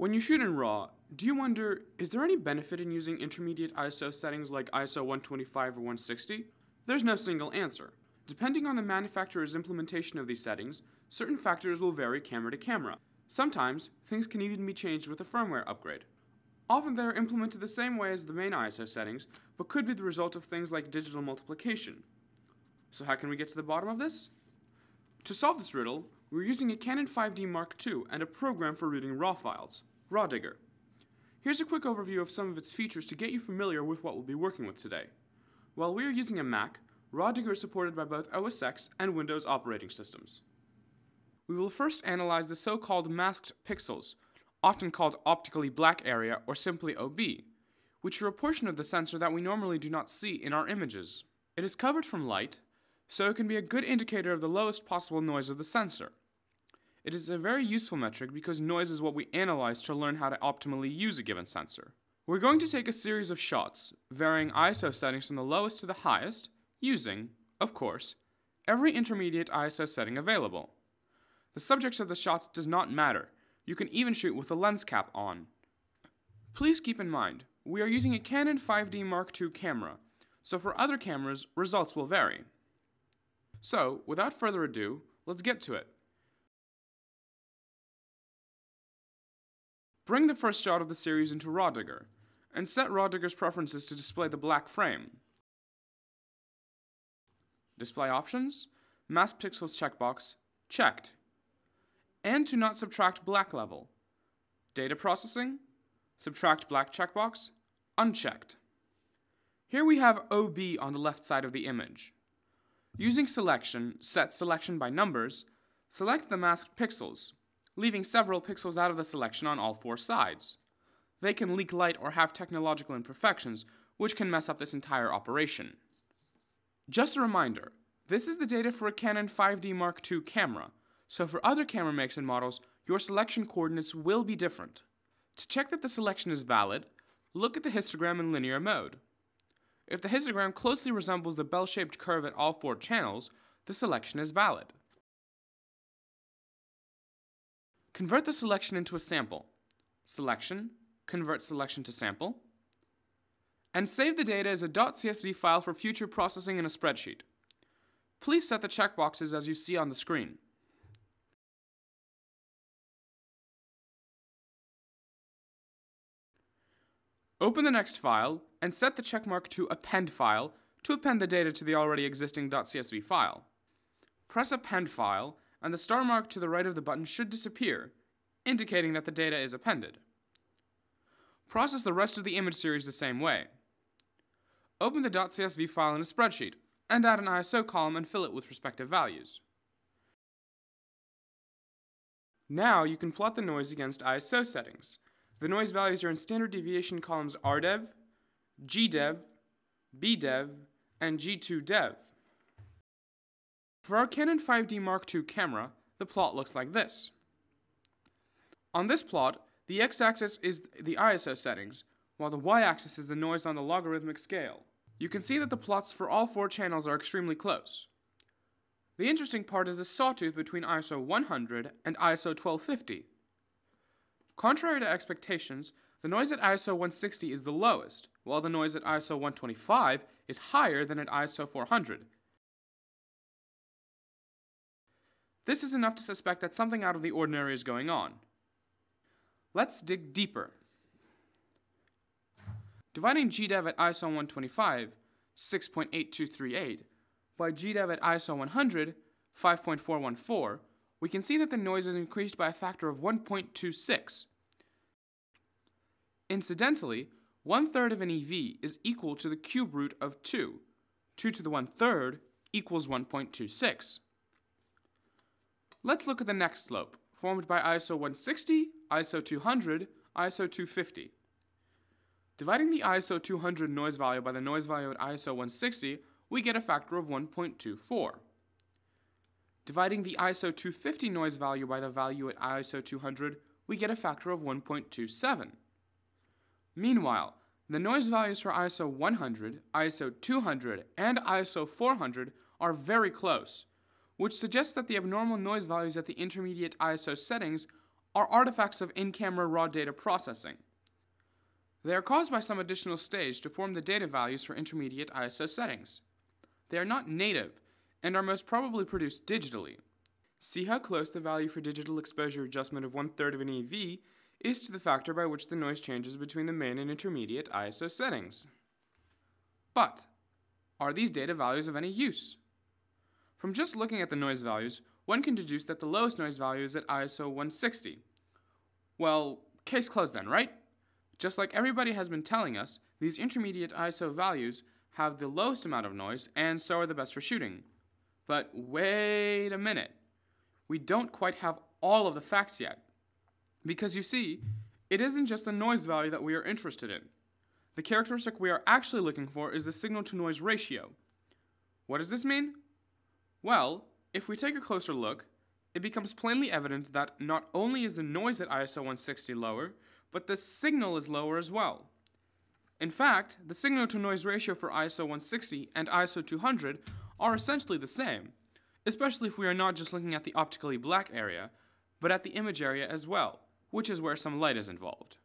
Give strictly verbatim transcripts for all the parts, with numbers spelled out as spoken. When you shoot in RAW, do you wonder, is there any benefit in using intermediate I S O settings like I S O one twenty-five or one sixty? There's no single answer. Depending on the manufacturer's implementation of these settings, certain factors will vary camera to camera. Sometimes, things can even be changed with a firmware upgrade. Often they are implemented the same way as the main I S O settings, but could be the result of things like digital multiplication. So how can we get to the bottom of this? To solve this riddle, we're using a Canon five D Mark two and a program for reading RAW files, RawDigger. Here's a quick overview of some of its features to get you familiar with what we'll be working with today. While we are using a Mac, RawDigger is supported by both O S X and Windows operating systems. We will first analyze the so-called masked pixels, often called optically black area or simply O B, which are a portion of the sensor that we normally do not see in our images. It is covered from light, so it can be a good indicator of the lowest possible noise of the sensor. It is a very useful metric because noise is what we analyze to learn how to optimally use a given sensor. We're going to take a series of shots, varying I S O settings from the lowest to the highest, using, of course, every intermediate I S O setting available. The subject of the shots does not matter. You can even shoot with the lens cap on. Please keep in mind, we are using a Canon five D Mark two camera, so for other cameras, results will vary. So, without further ado, let's get to it. Bring the first shot of the series into RawDigger, and set RawDigger's preferences to display the black frame. Display options, mask pixels checkbox, checked. And to not subtract black level. Data processing, subtract black checkbox, unchecked. Here we have O B on the left side of the image. Using selection, set selection by numbers, select the masked pixels, leaving several pixels out of the selection on all four sides. They can leak light or have technological imperfections, which can mess up this entire operation. Just a reminder, this is the data for a Canon five D Mark two camera, so for other camera makes and models, your selection coordinates will be different. To check that the selection is valid, look at the histogram in linear mode. If the histogram closely resembles the bell-shaped curve at all four channels, the selection is valid. Convert the selection into a sample. Selection, convert selection to sample, and save the data as a .csv file for future processing in a spreadsheet. Please set the checkboxes as you see on the screen. Open the next file and set the checkmark to append file to append the data to the already existing .csv file. Press append file and the star mark to the right of the button should disappear, indicating that the data is appended. Process the rest of the image series the same way. Open the .csv file in a spreadsheet and add an I S O column and fill it with respective values. Now you can plot the noise against I S O settings. The noise values are in standard deviation columns R D E V, G D E V, B D E V, and G two D E V. For our Canon five D Mark two camera, the plot looks like this. On this plot, the x-axis is the I S O settings, while the y-axis is the noise on the logarithmic scale. You can see that the plots for all four channels are extremely close. The interesting part is the sawtooth between I S O one hundred and I S O twelve fifty. Contrary to expectations, the noise at I S O one sixty is the lowest, while the noise at I S O one twenty-five is higher than at I S O four hundred. This is enough to suspect that something out of the ordinary is going on. Let's dig deeper. Dividing G D E V at I S O one twenty-five, six point eight two three eight, by G D E V at I S O one hundred, five point four one four, we can see that the noise is increased by a factor of one point two six. Incidentally, one third of an E V is equal to the cube root of two. two to the one third equals one point two six. Let's look at the next slope, formed by I S O one sixty, I S O two hundred, I S O two fifty. Dividing the I S O two hundred noise value by the noise value at I S O one sixty, we get a factor of one point two four. Dividing the I S O two fifty noise value by the value at I S O two hundred, we get a factor of one point two seven. Meanwhile, the noise values for I S O one hundred, I S O two hundred, and I S O four hundred are very close, which suggests that the abnormal noise values at the intermediate I S O settings are artifacts of in-camera raw data processing. They are caused by some additional stage to form the data values for intermediate I S O settings. They are not native, and are most probably produced digitally. See how close the value for digital exposure adjustment of one-third of an E V is to the factor by which the noise changes between the main and intermediate I S O settings. But, are these data values of any use? From just looking at the noise values, one can deduce that the lowest noise value is at I S O one sixty. Well, case closed then, right? Just like everybody has been telling us, these intermediate I S O values have the lowest amount of noise and so are the best for shooting. But wait a minute. We don't quite have all of the facts yet. Because you see, it isn't just the noise value that we are interested in. The characteristic we are actually looking for is the signal-to-noise ratio. What does this mean? Well, if we take a closer look, it becomes plainly evident that not only is the noise at I S O one sixty lower, but the signal is lower as well. In fact, the signal-to-noise ratio for I S O one sixty and I S O two hundred are essentially the same, especially if we are not just looking at the optically black area, but at the image area as well, which is where some light is involved.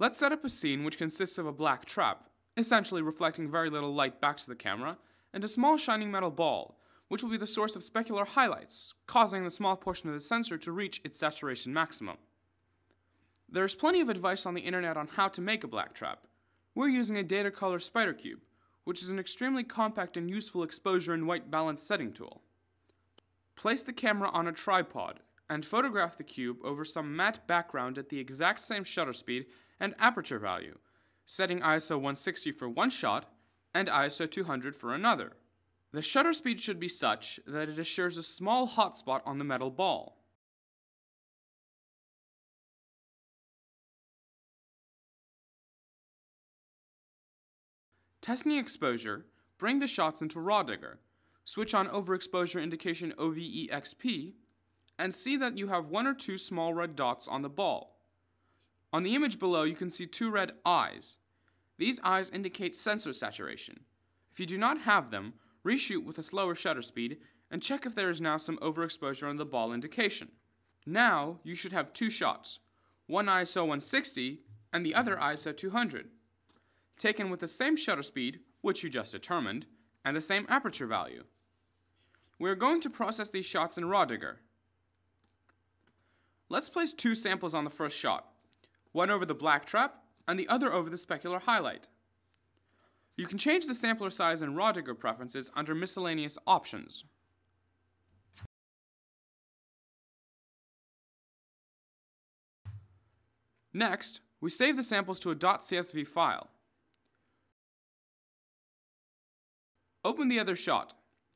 Let's set up a scene which consists of a black trap, essentially reflecting very little light back to the camera, and a small shining metal ball, which will be the source of specular highlights, causing the small portion of the sensor to reach its saturation maximum. There is plenty of advice on the internet on how to make a black trap. We're using a Datacolor Spider Cube, which is an extremely compact and useful exposure and white balance setting tool. Place the camera on a tripod and photograph the cube over some matte background at the exact same shutter speed and aperture value, setting I S O one sixty for one shot and I S O two hundred for another. The shutter speed should be such that it assures a small hotspot on the metal ball. Testing exposure, bring the shots into RawDigger, switch on overexposure indication O V E X P, and see that you have one or two small red dots on the ball. On the image below, you can see two red eyes. These eyes indicate sensor saturation. If you do not have them, reshoot with a slower shutter speed and check if there is now some overexposure on the ball indication. Now, you should have two shots, one I S O one sixty and the other I S O two hundred. Taken with the same shutter speed, which you just determined, and the same aperture value. We are going to process these shots in RawDigger. Let's place two samples on the first shot, one over the black trap and the other over the specular highlight. You can change the sampler size in RawDigger preferences under miscellaneous options. Next, we save the samples to a .csv file. Open the other shot.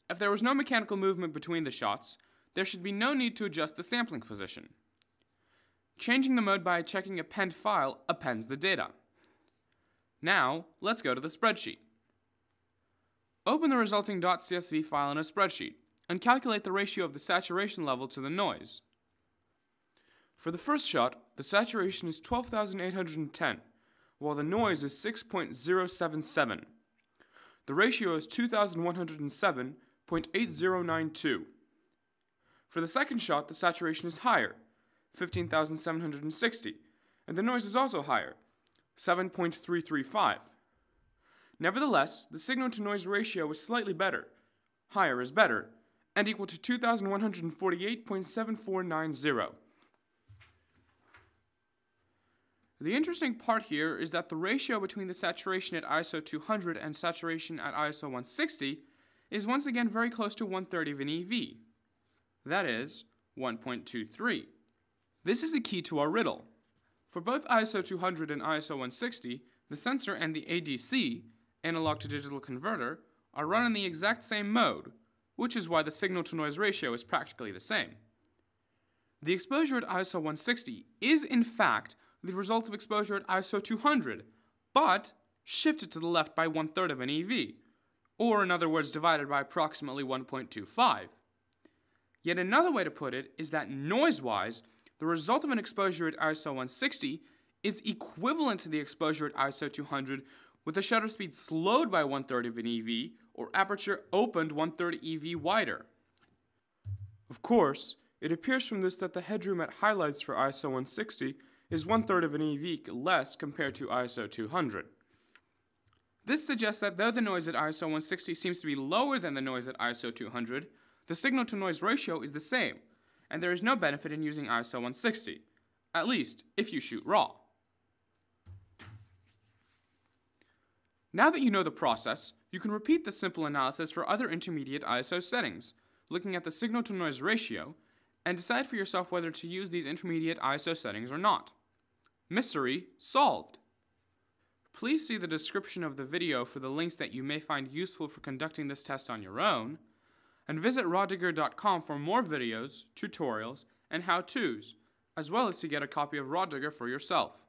If there was no mechanical movement between the shots, there should be no need to adjust the sampling position. Changing the mode by checking append file appends the data. Now, let's go to the spreadsheet. Open the resulting .csv file in a spreadsheet and calculate the ratio of the saturation level to the noise. For the first shot, the saturation is twelve thousand eight hundred ten, while the noise is six point zero seven seven. The ratio is two thousand one hundred seven point eight zero nine two. For the second shot, the saturation is higher, fifteen thousand seven hundred sixty, and the noise is also higher, seven point three three five. Nevertheless, the signal-to-noise ratio is slightly better, higher is better, and equal to two thousand one hundred forty-eight point seven four nine zero. The interesting part here is that the ratio between the saturation at I S O two hundred and saturation at I S O one sixty is once again very close to one-third of an E V. That is, one point two three. This is the key to our riddle. For both I S O two hundred and I S O one sixty, the sensor and the A D C, analog to digital converter, are run in the exact same mode, which is why the signal-to-noise ratio is practically the same. The exposure at I S O one sixty is, in fact, the result of exposure at I S O two hundred, but shifted to the left by one-third of an E V, or in other words divided by approximately one point two five. Yet another way to put it is that noise-wise, the result of an exposure at I S O one sixty is equivalent to the exposure at I S O two hundred with the shutter speed slowed by one-third of an E V, or aperture opened one-third E V wider. Of course, It appears from this that the headroom it highlights for I S O one sixty is one-third of an E V less compared to I S O two hundred. This suggests that though the noise at I S O one sixty seems to be lower than the noise at I S O two hundred, the signal-to-noise ratio is the same, and there is no benefit in using I S O one sixty, at least if you shoot RAW. Now that you know the process, you can repeat the simple analysis for other intermediate I S O settings, looking at the signal-to-noise ratio, and decide for yourself whether to use these intermediate I S O settings or not. Mystery solved! Please see the description of the video for the links that you may find useful for conducting this test on your own, and visit raw digger dot com for more videos, tutorials, and how-tos, as well as to get a copy of RawDigger for yourself.